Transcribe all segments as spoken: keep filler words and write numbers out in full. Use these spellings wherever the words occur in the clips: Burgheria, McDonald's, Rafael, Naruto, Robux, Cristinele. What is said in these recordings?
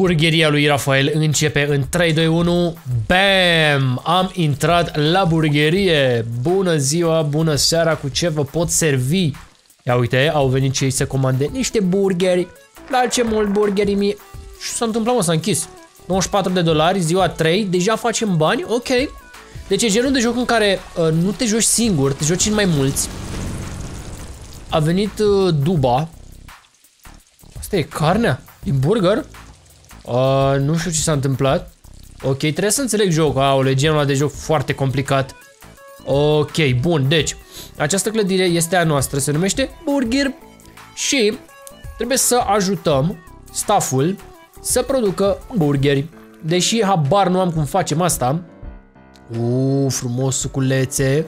Burgheria lui Rafael începe în trei, doi, unu. Bam! Am intrat la burgherie. Bună ziua, bună seara, cu ce vă pot servi? Ia uite, au venit cei să comande niște burgeri. Place mult burgerii mie. Și s-a întâmplat, mă, s-a închis. nouăzeci și patru de dolari, ziua trei, deja facem bani, ok. Deci e genul de joc în care uh, nu te joci singur, te joci în mai mulți. A venit uh, Duba. Asta e carnea din burger? Uh, nu știu ce s-a întâmplat. Ok, trebuie să înțeleg jocul. Aole, genul ăla de joc foarte complicat. Ok, bun, deci această clădire este a noastră, se numește Burger. Și trebuie să ajutăm stafful să producă burgeri. Deși habar nu am cum facem asta. Uuu, frumos, suculețe.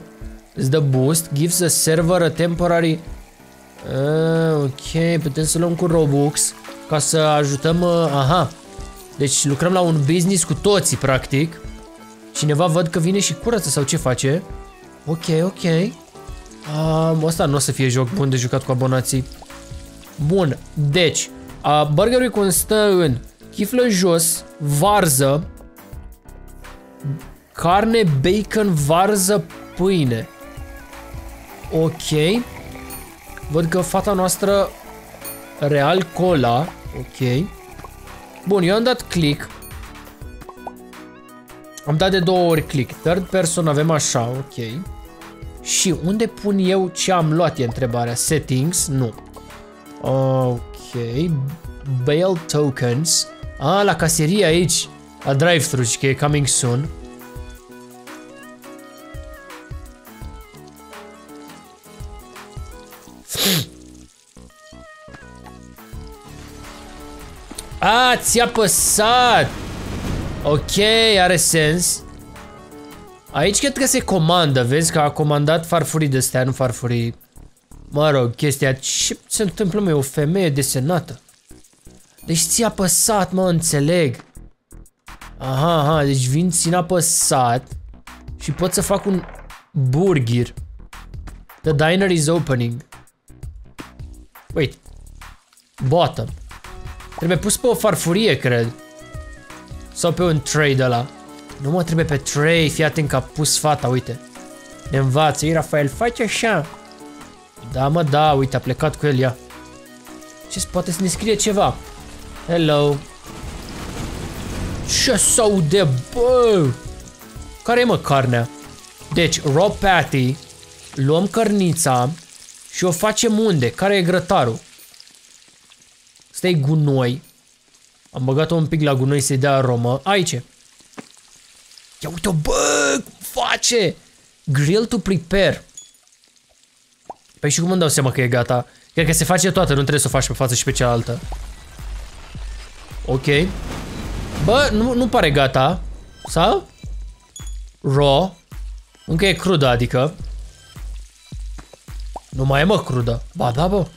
Îți dă boost, gives a server a temporary. A, ok, putem să luăm cu Robux ca să ajutăm, aha. Deci lucrăm la un business cu toții, practic. Cineva văd că vine și curăță sau ce face. Ok, ok. Asta nu o să fie joc bun de jucat cu abonații. Bun, deci a, burgerul constă în chiflă jos, varză, carne, bacon, varză, pâine. Ok. Văd că fata noastră real cola. Ok. Bun, eu am dat click. Am dat de două ori click. Third person avem așa, ok. Și unde pun eu ce am luat e întrebarea. Settings? Nu. Ok. Bail tokens. A, ah, la caserie aici. La drive-thru, că e coming soon. A, ți-a păsat. Ok, are sens. Aici cred că se comandă. Vezi că a comandat farfurii de astea, nu farfurii. Mă rog, chestia. Ce se întâmplă, mă? E o femeie desenată. Deci ți-a păsat, mă, înțeleg. Aha, aha, deci vin, țin apăsat. Și pot să fac un burger. The diner is opening. Wait. Bottom. Trebuie pus pe o farfurie, cred. Sau pe un tray de ăla. Nu, mă, trebuie pe tray. Fii atent că a pus fata, uite. Ne învață. Ei, Rafael, faci așa. Da, mă, da, uite, a plecat cu el, ia. Ce, poate să ne scrie ceva. Hello. Ce s-aude, bă? Care-i, mă, carnea? Deci, raw patty. Luăm cărnița și o facem unde? Care e grătarul? Stai, gunoi. Am băgat-o un pic la gunoi să-i dea aromă. Aici. Ia uite-o, bă, cum face? Grill to prepare. Păi și cum îmi dau seama că e gata? Cred că se face toată, nu trebuie să o faci pe față și pe cealaltă. Ok. Bă, nu, nu pare gata. Sau? Raw. Încă e crudă, adică. Nu mai e, mă, crudă. Ba, da, bă.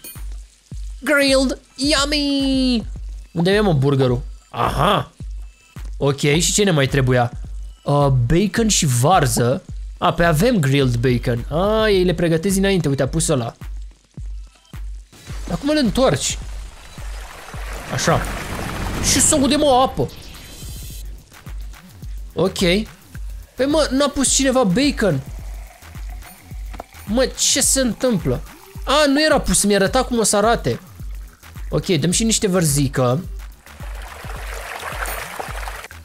Grilled. Yummy. Unde e, mă, burgerul? Aha. Ok, și ce ne mai trebuia? Uh, bacon și varză. A, ah, pe avem grilled bacon. A, ah, ei le pregătesc înainte. Uite, a pus ăla. Acum le întorci. Așa. Și să udem o apă. Ok. Păi, mă, n-a pus cineva bacon. Mă, ce se întâmplă? A, nu era pus, mi arăta cum o să arate. Ok, dăm și niște vărzică.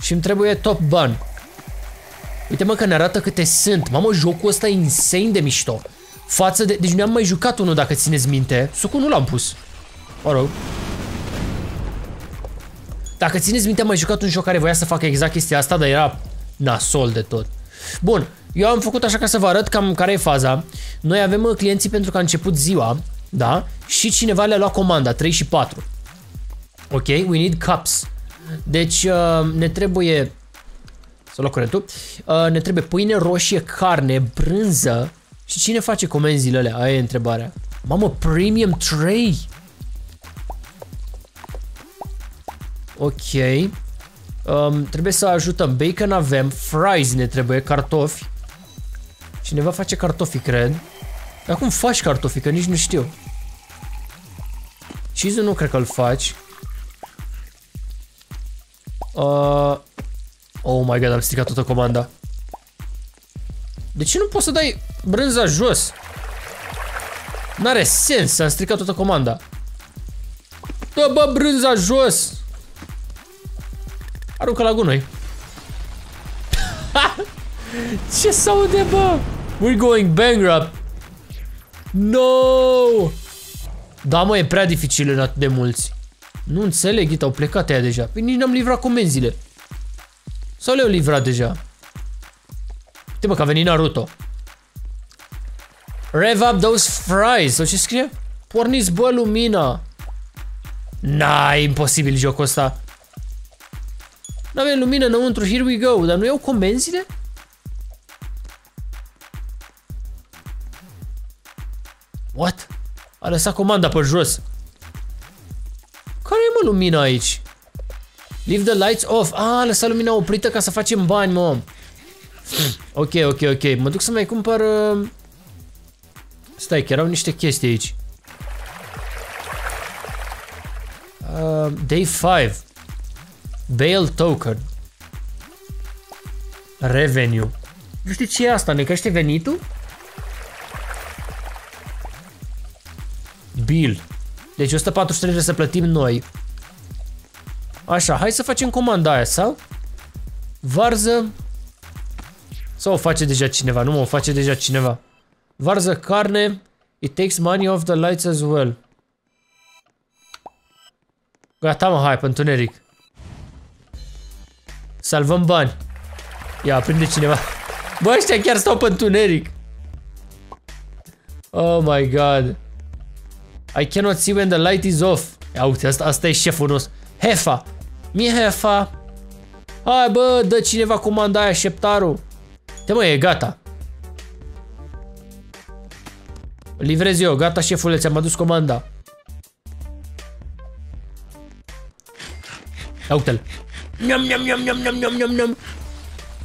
Și îmi trebuie top bun. Uite, mă, că ne arată câte sunt. Mamă, jocul ăsta e insane de mișto. Față de... Deci ne-am mai jucat unul, dacă țineți minte. Sucul nu l-am pus. Mă rog. Dacă țineți minte, am mai jucat un joc care voia să facă exact chestia asta, dar era nasol de tot. Bun. Eu am făcut așa ca să vă arăt cam care e faza. Noi avem clienții pentru că a început ziua, da? Și cineva le-a luat comanda, trei și patru. Ok, we need cups. Deci uh, ne trebuie... Să luăm curentul. Uh, ne trebuie pâine, roșie, carne, brânză. Și cine face comenzile alea? Aia e întrebarea. Mamă, premium tray! Ok. Um, trebuie să ajutăm. Bacon avem, fries ne trebuie, cartofi. Cineva face cartofi, cred. Dar cum faci cartofi? Că nici nu știu. Cheese-ul nu cred că îl faci. Uh, oh my god, am stricat toată comanda. De ce nu poți să dai brânza jos? N-are sens, am stricat toată comanda. Dă, bă, brânza jos! Aruncă la gunoi. Ce s-aude, bă? We're going bankrupt. No! Da, mă, e prea dificil în atât de mulți. Nu înțeleg, ghid, au plecat aia deja. Păi nici n-am livrat comenzile. Sau le-au livrat deja? Uite, bă, că a venit Naruto. Rev up those fries. Sau ce scrie? Porniți, bă, lumina. Na, e imposibil jocul ăsta. N-avem lumină înăuntru, here we go. Dar nu iau comenzile? What? A lăsat comanda pe jos. Care e, mă, lumina aici? Leave the lights off. A, a lăsat lumina oprită ca să facem bani, mă. Ok, ok, ok. Mă duc să mai cumpăr... Uh... Stai, că erau niște chestii aici. Uh, day five. Bail token. Revenue. Nu știu ce e asta, ne crește venitul? Bill. Deci o sută patruzeci și trei trebuie să plătim noi. Așa, hai să facem comanda aia, sau? Varză. Sau o face deja cineva? Nu, mă, o face deja cineva. Varză, carne. It takes money off the lights as well. Gata, mă, hai, pe întuneric. Salvăm bani. Ia, prinde cineva. Bă, ăștia chiar stau pe întuneric. Oh my god. I cannot see when the light is off. Ia uite, asta, asta e șeful nostru. Hefa. Mie hefa. Hai, bă, dă cineva comanda aia, șeptarul. Te, mă, e gata. Livrez eu, gata, șefule, ți-am adus comanda. Ia uite-l. Niam, niam, niam, niam, niam, niam, niam.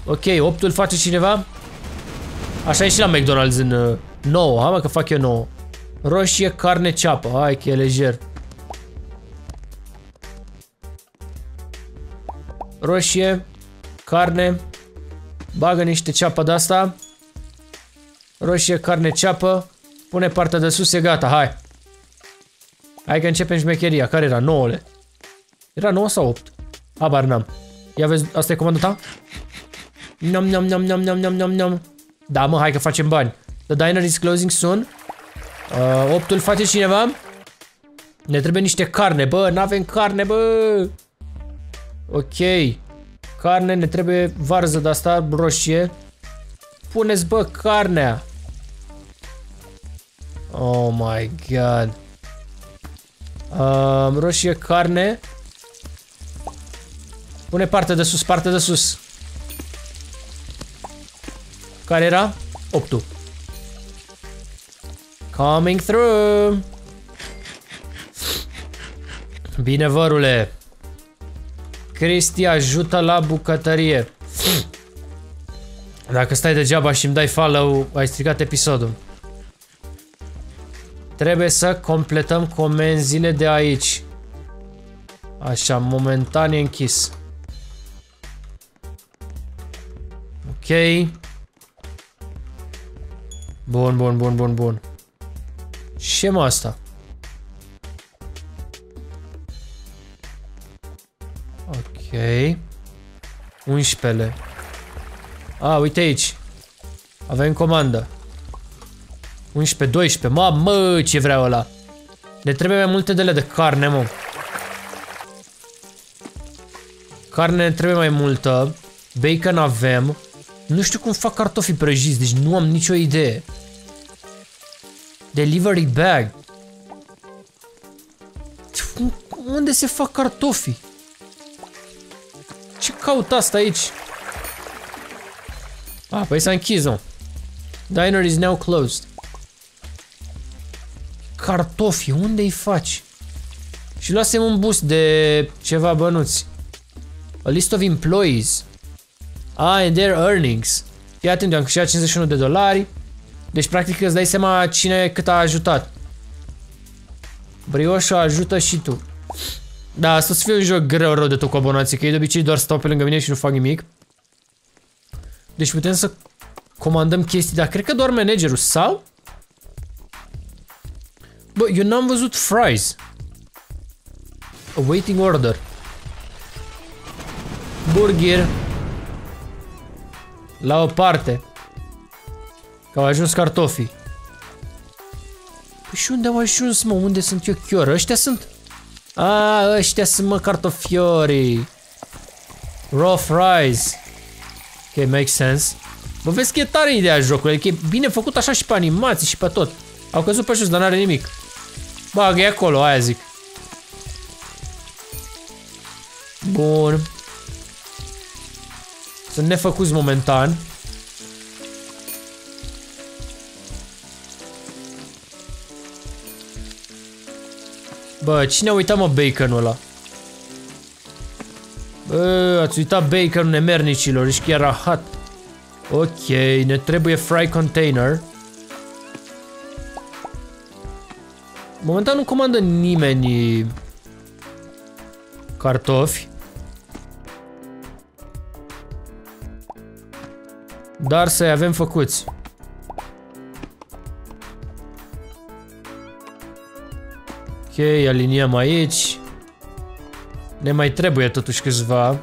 Ok, optul face cineva. Așa e și la McDonald's în uh, nouă, ha, mă, că fac eu nouă. Roșie, carne, ceapă. Hai că e lejer. Roșie, carne. Bagă niște ceapă de asta. Roșie, carne, ceapă. Pune partea de sus, e gata, hai. Hai că începem șmecheria. Care era? nouă-le. Era nouă sau opt? Habar n-am. Ia vezi, asta e comanda ta? Nom, nom, nom, nom, nom, nom, nom, nom. Da, mă, hai că facem bani. The diner is closing soon. Uh, optul face cineva. Ne trebuie niște carne, bă, n-avem carne, bă. Ok. Carne, ne trebuie varză de asta, roșie. Puneți, bă, carnea. Oh my god. uh, Roșie, carne. Pune partea de sus, partea de sus. Care era? optul. Coming through. Bine, vărule. Cristi ajută la bucătărie. Dacă stai degeaba și îmi dai follow, ai stricat episodul. Trebuie să completăm comenzile de aici. Așa, momentan e închis. Ok. Bun, bun, bun, bun, bun. Ce mă asta? Ok. unsprezece-le. A, uite aici. Avem comandă. unsprezece, doisprezece. Mamă, ce vrea ăla. Ne trebuie mai multe de alea de carne, mă. Carne ne trebuie mai multă. Bacon avem. Nu știu cum fac cartofii prăjiți, deci nu am nicio idee. Delivery bag. Unde se fac cartofii? Ce caut asta aici? A, păi s-a închis, mă. Diner is now closed. Cartofii, unde îi faci? Și luasem un boost de ceva bănuți. A list of employees. Ah, and their earnings. Fii atent, am câștigat cincizeci și unu de dolari. Deci, practic, îți dai seama cine cât a ajutat. Brioșa ajută și tu. Da, să fie un joc greu rău de tot cu abonații, că ei de obicei doar stau pe lângă mine și nu fac nimic. Deci putem să comandăm chestii, dar cred că doar managerul sau? Bă, eu n-am văzut fries. Awaiting order. Burger. La o parte. Că au ajuns cartofii. Păi și unde au ajuns, mă? Unde sunt eu, chioră? Ăștia sunt... A, ăștia sunt, mă, cartofiorii. Raw fries. Ok, makes sense. Bă, vezi că e tare ideea jocului. Adică e bine făcut așa și pe animații și pe tot. Au căzut pe jos, dar n-are nimic. Bagă-i acolo, aia zic. Bun. Sunt nefăcuți momentan. Bă, cine a uitat, mă, baconul ăla? Bă, ați uitat baconul nemernicilor, ești chiar rahat. Ok, ne trebuie fry container. Momentan nu comandă nimeni cartofi. Dar să-i avem făcuți. Ok, aliniem aici. Ne mai trebuie totuși câțiva.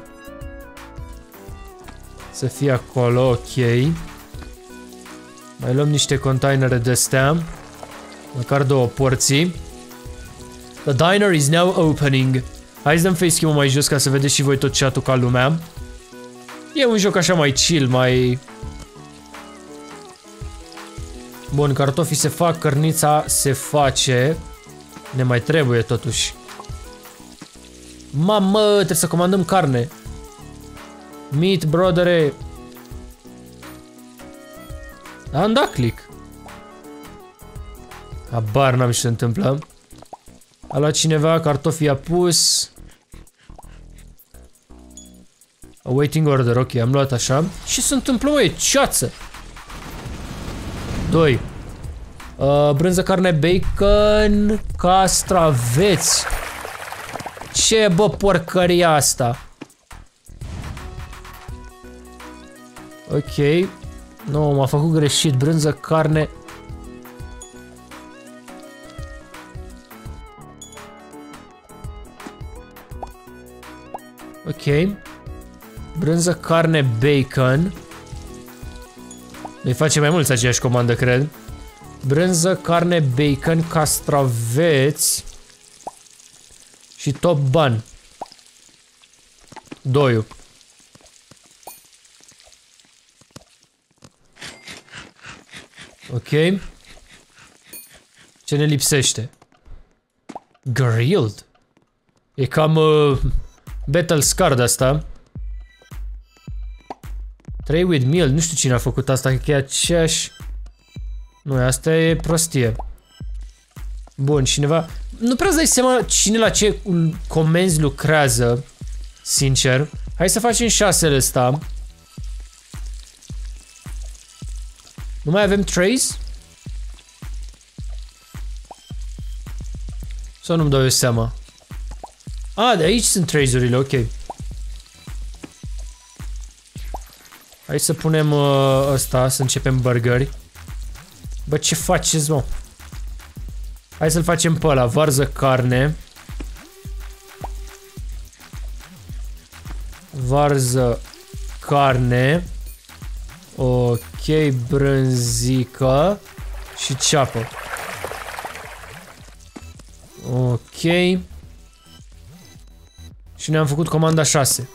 Să fie acolo, ok. Mai luăm niște containere de-astea. Măcar două porții. The diner is now opening. Hai să dăm facecam-ul mai jos ca să vedeți și voi tot chat-ul ca lumea. E un joc așa mai chill, mai... Bun, cartofii se fac, cărnița se face. Ne mai trebuie totuși. Mamă, trebuie să comandăm carne. Meat, brodere. Am dat click. Habar n-am ce se întâmplă. A luat cineva, cartofii a pus. Awaiting order, ok, am luat așa. Ce se întâmplă, măi? Ceață! doi. Uh, brânză, carne, bacon, castraveți. Ce, bă, porcăria asta? Ok. Nu, m-a făcut greșit. Brânză, carne... Ok. Brânză, carne, bacon. Ne face mai mulți aceeași comandă, cred. Brânză, carne, bacon, castraveți. Și top bun. Doiu. Ok. Ce ne lipsește? Grilled. E cam... Uh, Battle's Card asta. Tray with meal. Nu știu cine a făcut asta, că e aceeași... Nu, asta e prostie. Bun, cineva... Nu prea îți dai seama cine la ce comenzi lucrează, sincer. Hai să facem șasele ăsta. Nu mai avem trays? Sau nu-mi dau eu seama? A, de aici sunt trays-urile, ok. Hai să punem uh, ăsta, să începem burgeri. Bă, ce faceți, mă? Hai să-l facem pe ăla, varză, carne. Varză, carne. Ok, brânzică. Și ceapă. Ok. Și ne-am făcut comanda șase.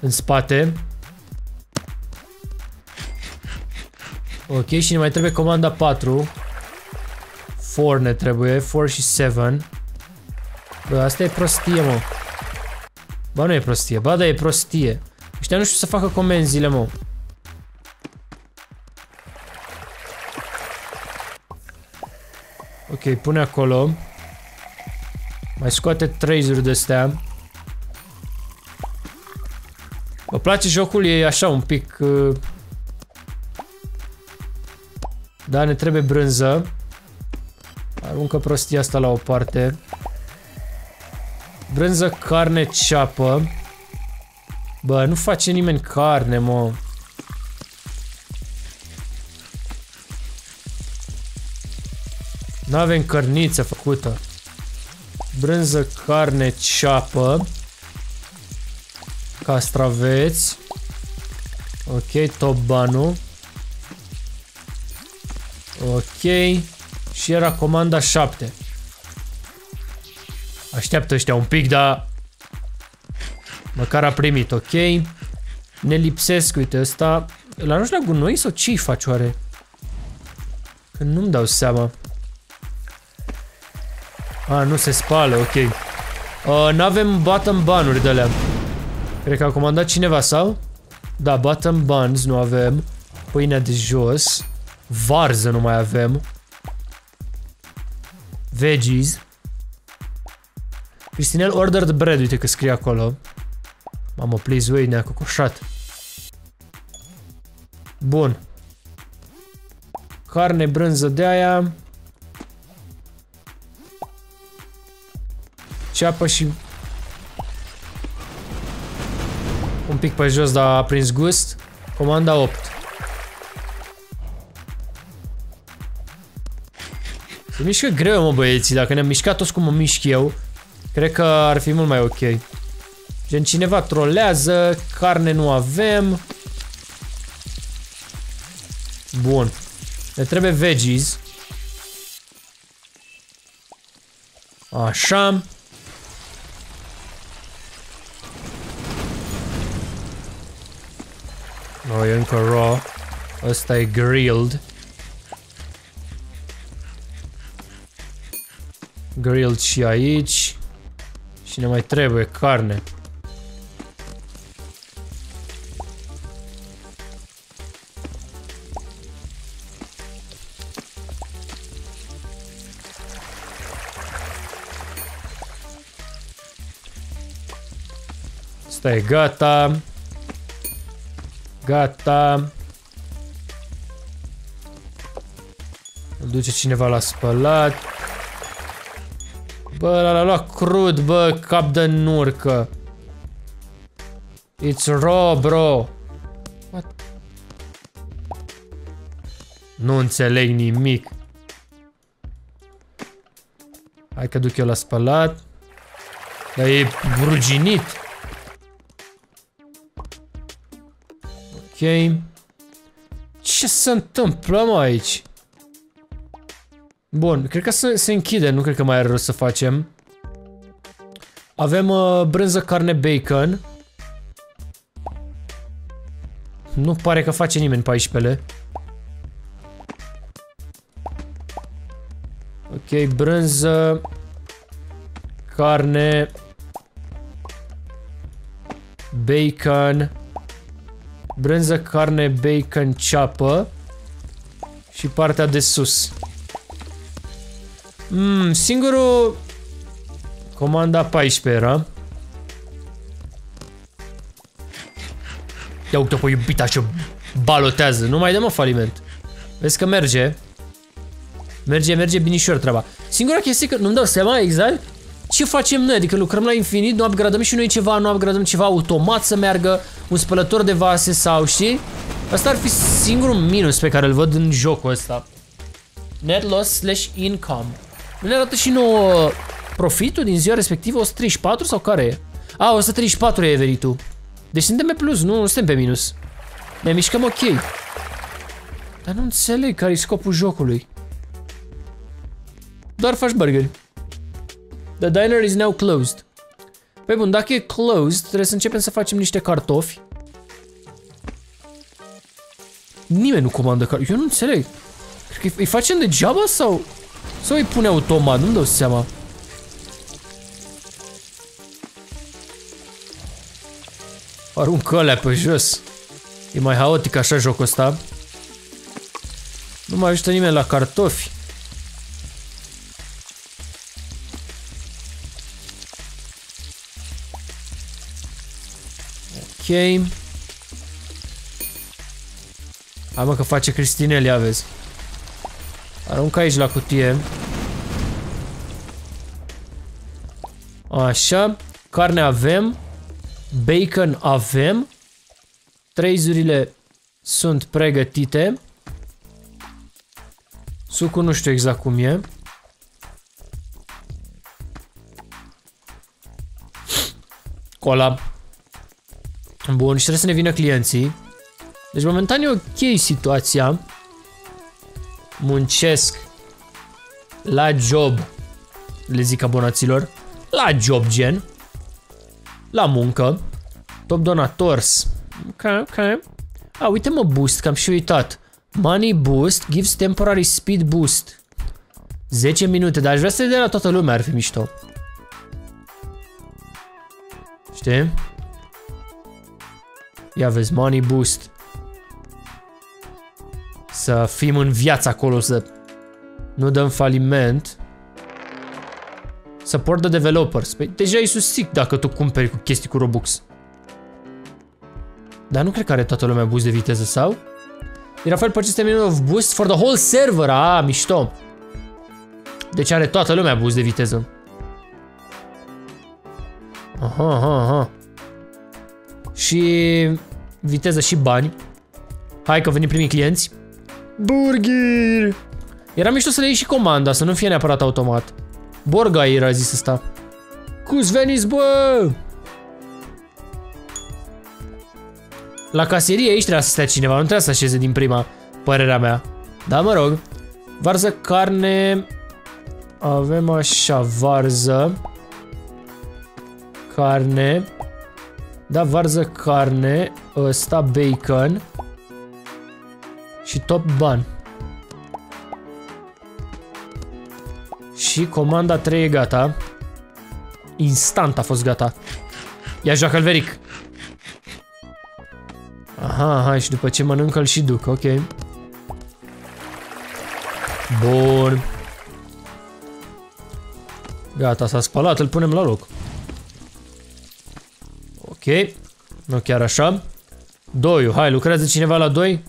În spate. Ok, și ne mai trebuie comanda patru. patru ne trebuie, patru și șapte. Bă, asta e prostie, mă. Ba, nu e prostie, ba, da, e prostie. Ăștia nu știu să facă comenzile, mă. Ok, pune acolo. Mai scoate trays-uri de-astea. Vă place jocul? E așa un pic... Uh... Da, ne trebuie brânză. Aruncă prostia asta la o parte. Brânză, carne, ceapă. Bă, nu face nimeni carne, mă. N-avem cărniță făcută. Brânză, carne, ceapă. Castraveți. Ok, tobanul. Ok. Și era comanda șapte. Așteaptă ăștia un pic, dar măcar a primit, ok. Ne lipsesc, uite, ăsta. Îl arunci la gunoi sau ce-i faci oare? Că nu-mi dau seama. A, nu se spală, ok. uh, N-avem bottom banuri de-alea. Cred că a comandat cineva, sau? Da, bottom buns nu avem. Pâinea de jos. Varză nu mai avem. Veggies. Cristinele ordered bread, uite că scrie acolo. Mamă, please, wait, ne-a cocoșat. Bun. Carne, brânză de aia. Ceapă și... un pic pe jos, dar a prins gust. Comanda opt. Se mișcă greu, mă, băieții. Dacă ne-am mișcat toți cum mă mișc eu, cred că ar fi mult mai ok. Gen, cineva trolează. Carne nu avem. Bun. Ne trebuie veggies. Așa. No, e încă raw. Ăsta e grilled. Grilled și aici. Și ne mai trebuie carne. Asta e gata. Gata. Îl duce cineva la spălat. Bă, l-a luat crud, bă, cap de nurcă. It's raw, bro. What? Nu înțeleg nimic. Hai că duc eu la spălat. Dar e ruginit. Ok. Ce se întâmplă, mă, aici? Bun, cred că se, se închide, nu cred că mai are rost să facem. Avem uh, brânză, carne, bacon. Nu pare că face nimeni paisprezece. Ok, brânză, carne, bacon. Brânză, carne, bacon, ceapă. Și partea de sus. Mm, singurul... comanda paisprezece era. Ia uite-o pe iubita ce balotează. Nu mai dă, mă, faliment. Vezi că merge. Merge, merge binișor treaba. Singura chestie că nu-mi dau seama exact ce facem noi, adică lucrăm la infinit, nu upgradăm și noi ceva, nu upgradăm ceva automat să meargă, un spălător de vase sau, știi? Asta ar fi singurul minus pe care îl văd în jocul ăsta. Net loss slash income. Nu ne arată și nouă profitul din ziua respectivă? o sută treizeci și patru sau care e? A, o sută treizeci și patru e evenitul. Deci suntem pe plus, nu, nu suntem pe minus. Ne mișcăm ok. Dar nu înțeleg care e scopul jocului. Doar faci burgeri. The diner is now closed. Păi bun, dacă e closed, trebuie să începem să facem niște cartofi. Nimeni nu comandă cartofi. Eu nu înțeleg. Cred că îi facem degeaba sau... sau îi pune automat, nu-mi dau seama. Aruncă alea pe jos. E mai haotic așa jocul ăsta. Nu mai ajută nimeni la cartofi. Ok. Hai, mă, că face Cristinele, ia vezi. Arunc aici la cutie. Așa. Carne avem. Bacon avem. Trei-urile sunt pregătite. Sucul nu știu exact cum e. Cola. Bun, și trebuie să ne vină clienții. Deci momentan e ok situația. Muncesc la job, le zic abonaților. La job, gen. La muncă. Top donators. Ok, ok. A, uite mă, boost, că am și uitat. Money boost gives temporary speed boost. zece minute, dar aș vrea să le dea la toată lumea, ar fi mișto. Știi? Ia vezi, money boost. Să fim în viață acolo, să nu dăm faliment. Support the developers. Păi deja îi susțin dacă tu cumperi cu chestii cu Robux. Dar nu cred că are toată lumea boost de viteză, sau? Rafael purchased ten minutes of boost for the whole server. Ah, mișto. Deci are toată lumea boost de viteză. Aha, aha, aha. Și viteză și bani. Hai că venim primii clienți. Burger. Era mișto să le iei și comanda, să nu fie neapărat automat. Borga era zis asta. Cus veniți, bă! La caserie aici trebuia să stea cineva, nu trebuia să așeze din prima, părerea mea. Da, mă rog. Varză, carne. Avem așa, varză. Carne. Da, varză, carne. Ăsta, bacon. Și top ban. Și comanda trei e gata. Instant a fost gata. Ia joacă Alveric. Aha, hai, și după ce mănâncă-l și duc, ok. Bun. Gata, s-a spălat, îl punem la loc. Ok, nu chiar așa. Doiul, hai, lucrează cineva la doi?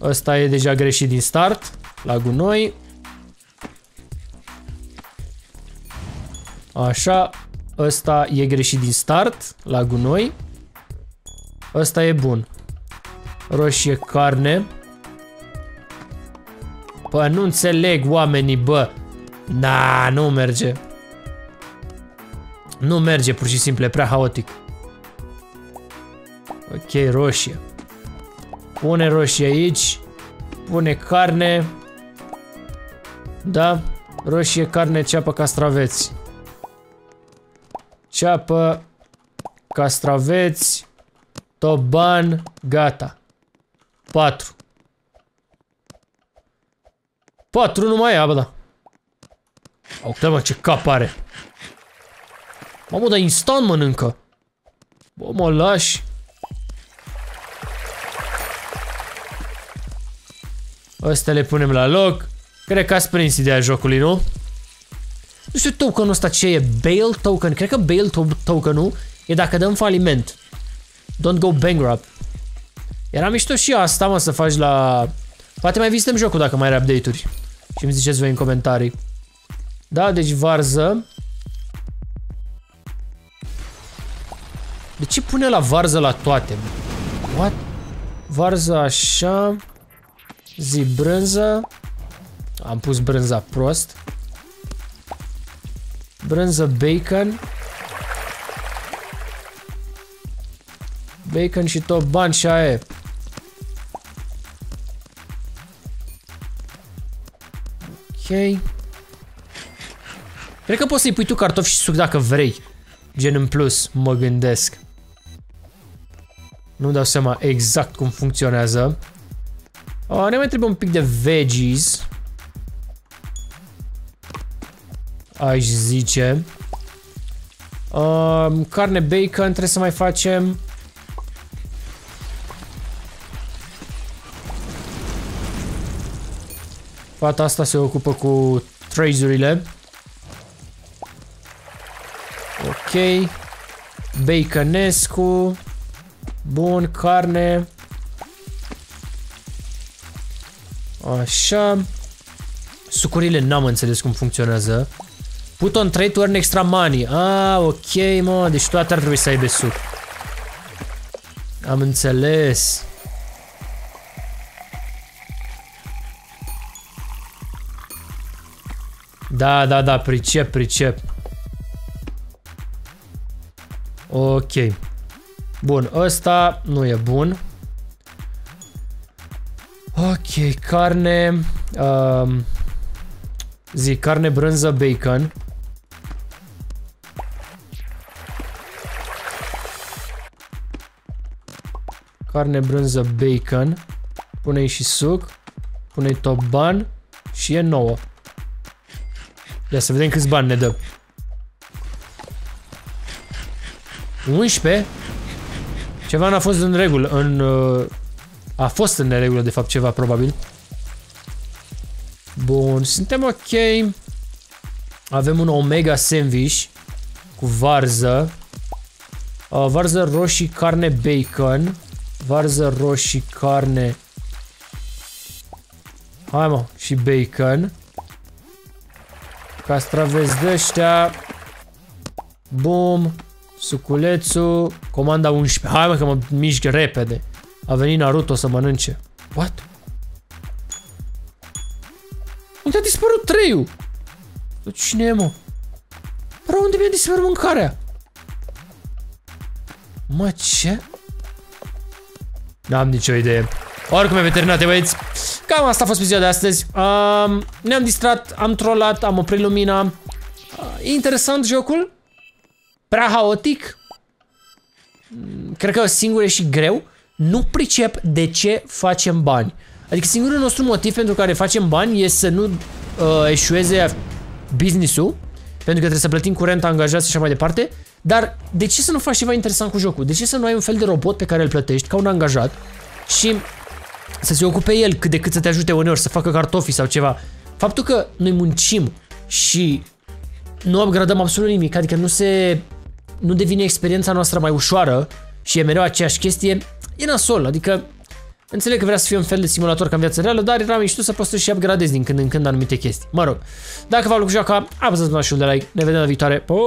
Ăsta e deja greșit din start. La gunoi. Așa, ăsta e greșit din start. La gunoi. Ăsta e bun. Roșie, carne. Bă, nu înțeleg oamenii, bă. Na, nu merge. Nu merge, pur și simplu, e prea haotic. Ok, roșie. Pune roșie aici. Pune carne. Da? Roșie, carne, ceapă, castraveți. Ceapă, castraveți. Top ban, gata. patru. patru nu mai e, abă, da. Uite, mă, ce cap are. Mamă, dar instant mănâncă. Bă, mă lași. Astea le punem la loc. Cred că ați prins ideea jocului, nu? Nu știu tokenul ăsta ce e. Bail token. Cred că bail to tokenul e dacă dăm faliment. Don't go bankrupt. Era mișto și asta, mă, să faci la... Poate mai vizităm jocul dacă mai are update-uri. Și îmi ziceți voi în comentarii. Da, deci varză. De ce pune la varză la toate? What? Varză așa. Zi brânză. Am pus brânza prost. Brânză, bacon. Bacon și tot bani și aia. Ok. Cred că poți să-i pui tu cartofi și suc dacă vrei. Gen în plus, mă gândesc. Nu-mi dau seama exact cum funcționează. O, ne mai trebuie un pic de veggies. Aș zice. Um, carne, bacon, trebuie să mai facem. Fata asta se ocupă cu trazurile. Ok. Baconescu. Bun, carne. Așa. Sucurile n-am înțeles cum funcționează. Put on trade to earn extra money. Ah, ok, mă, deci toate ar trebui să aibă suc. Am înțeles. Da, da, da, pricep, pricep. Ok. Bun, ăsta nu e bun. Ok, carne... Um, zic, carne, brânză, bacon. Carne, brânză, bacon. Pune-i și suc. Pune-i top ban. Și e nouă. Ia să vedem câți bani ne dă. unsprezece? Ceva n-a fost în regulă. În, a fost în neregulă, de fapt, ceva, probabil. Bun, suntem ok. Avem un omega sandwich cu varză. Varză roșii, carne, bacon. Varză roșii, carne. Hai, mă, și bacon. Castraveți de ăștia. Bum. Suculețul. Comanda unsprezece. Hai, mă, că mă mișc repede. A venit Naruto să mănânce. What? Unde a dispărut treiul? Cine e, mă? Bă, unde mi-a dispărut mâncarea? Mă, ce? N-am nicio idee. Oricum e veterinate, băieți. Cam asta a fost ziua de astăzi. um, Ne-am distrat, am trolat, am oprit lumina. uh, Interesant jocul. Prea haotic. mm, Cred că singur e și greu. Nu pricep de ce facem bani. Adică singurul nostru motiv pentru care facem bani este să nu uh, eșueze business-ul, pentru că trebuie să plătim curent, angajați și așa mai departe. Dar de ce să nu faci ceva interesant cu jocul? De ce să nu ai un fel de robot pe care îl plătești ca un angajat și să se ocupe el cât de cât să te ajute uneori, să facă cartofii sau ceva? Faptul că noi muncim și nu upgradăm absolut nimic, adică nu se, nu devine experiența noastră mai ușoară și e mereu aceeași chestie, e nasol. Adică înțeleg că vrea să fie un fel de simulator ca în viața reală, dar era mișto să poți să și upgradezi din când în când anumite chestii. Mă rog, dacă v-a plăcut joaca, apăsați un buton de like, ne vedem la viitoare, po!